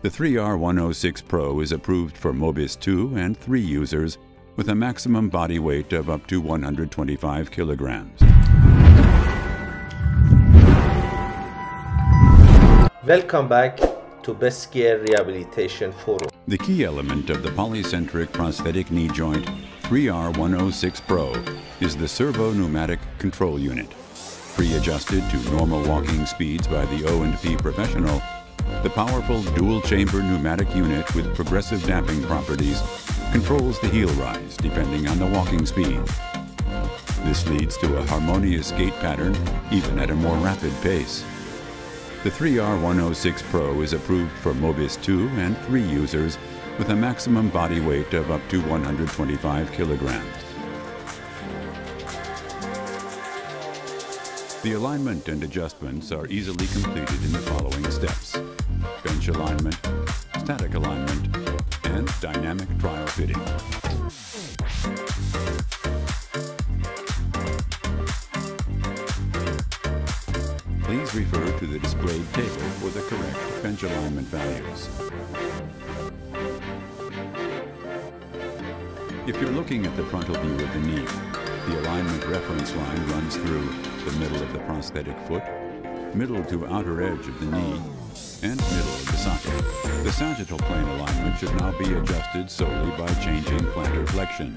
The 3R106 Pro is approved for MOBIS II and 3 users with a maximum body weight of up to 125 kilograms. Welcome back to Bestcare Rehabilitation Forum. The key element of the polycentric prosthetic knee joint 3R106 Pro is the servo-pneumatic control unit. Pre-adjusted to normal walking speeds by the O&P professional, the powerful dual-chamber pneumatic unit with progressive damping properties controls the heel rise depending on the walking speed. This leads to a harmonious gait pattern even at a more rapid pace. The 3R106 Pro is approved for MOBIS II and 3 users with a maximum body weight of up to 125 kilograms. The alignment and adjustments are easily completed in the following steps: bench alignment, static alignment, and dynamic trial fitting. Please refer to the displayed table for the correct bench alignment values. If you're looking at the frontal view of the knee, the alignment reference line runs through the middle of the prosthetic foot, middle to outer edge of the knee, and middle of the socket. The sagittal plane alignment should now be adjusted solely by changing plantar flexion,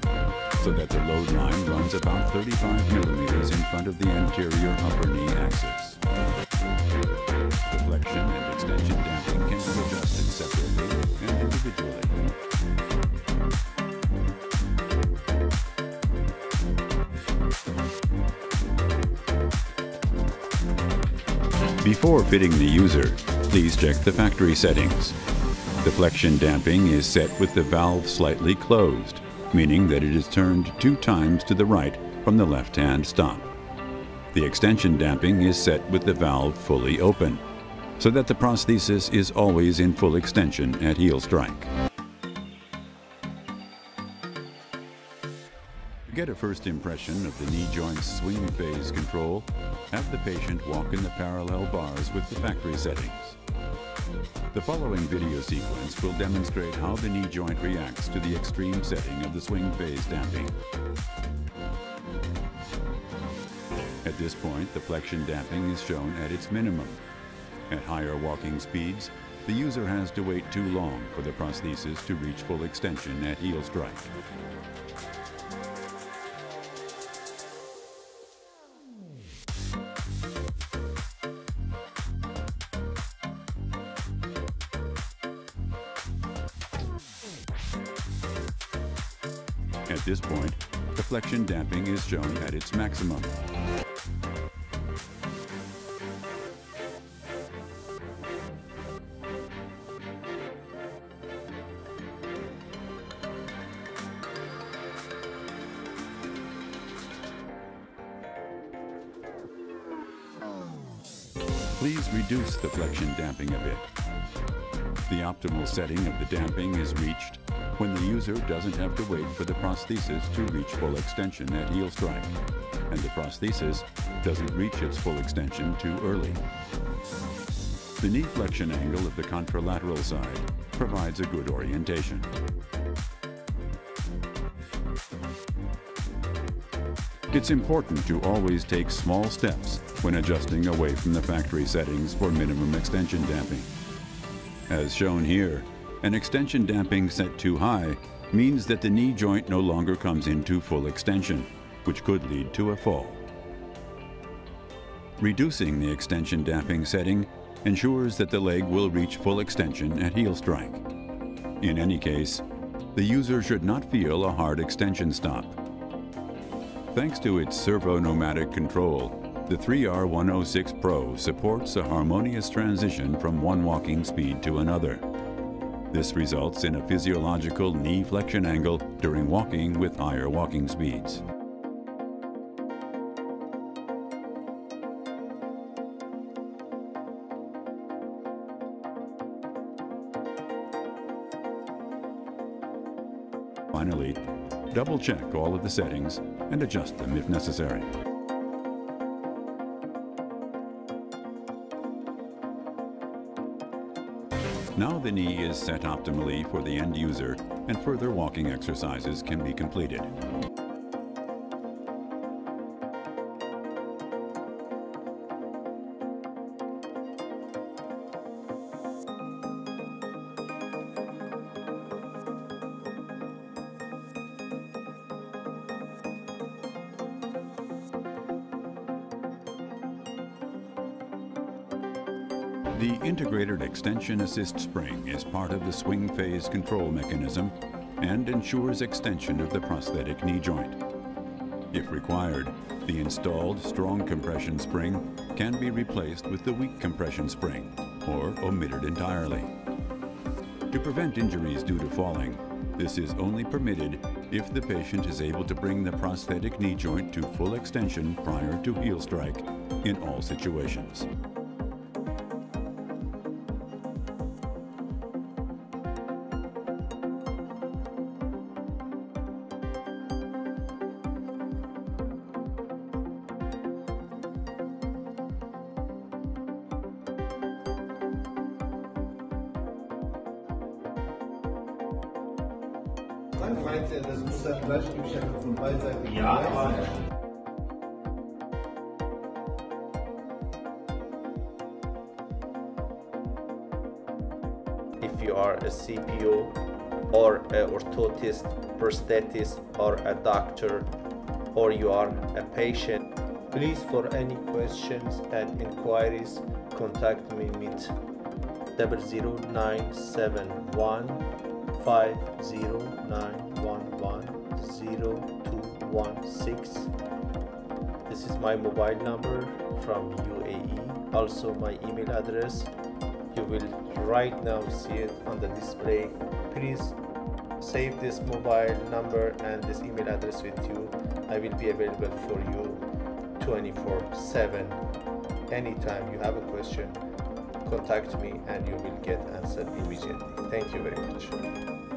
so that the load line runs about 35 millimeters in front of the anterior upper knee axis. The flexion and extension damping can be adjusted separately and individually. Before fitting the user, please check the factory settings. The flexion damping is set with the valve slightly closed, meaning that it is turned 2 times to the right from the left-hand stop. The extension damping is set with the valve fully open, so that the prosthesis is always in full extension at heel strike. To get a first impression of the knee joint's swing phase control, have the patient walk in the parallel bars with the factory settings. The following video sequence will demonstrate how the knee joint reacts to the extreme setting of the swing phase damping. At this point, the flexion damping is shown at its minimum. At higher walking speeds, the user has to wait too long for the prosthesis to reach full extension at heel strike. At this point, the flexion damping is shown at its maximum. Please reduce the flexion damping a bit. The optimal setting of the damping is reached when the user doesn't have to wait for the prosthesis to reach full extension at heel strike, and the prosthesis doesn't reach its full extension too early. The knee flexion angle of the contralateral side provides a good orientation. It's important to always take small steps when adjusting away from the factory settings for minimum extension damping. As shown here, an extension damping set too high means that the knee joint no longer comes into full extension, which could lead to a fall. Reducing the extension damping setting ensures that the leg will reach full extension at heel strike. In any case, the user should not feel a hard extension stop. Thanks to its servo-pneumatic control, the 3R106 Pro supports a harmonious transition from one walking speed to another. This results in a physiological knee flexion angle during walking with higher walking speeds. Finally, double-check all of the settings and adjust them if necessary. Now the knee is set optimally for the end user and further walking exercises can be completed. The integrated extension assist spring is part of the swing phase control mechanism and ensures extension of the prosthetic knee joint. If required, the installed strong compression spring can be replaced with the weak compression spring or omitted entirely. To prevent injuries due to falling, this is only permitted if the patient is able to bring the prosthetic knee joint to full extension prior to heel strike in all situations. Dann meint ihr, das muss dann gleichmäßig von beiden Seiten. Ja, aber. If you are a CPO or an orthotist, prosthetist, or a doctor, or you are a patient, please for any questions and inquiries contact me with 00971 509110216. This is my mobile number from UAE, also my email address. You will right now see it on the display. Please save this mobile number and this email address with you. I will be available for you 24/7. Anytime you have a question, contact me and you will get answered immediately. Thank you very much.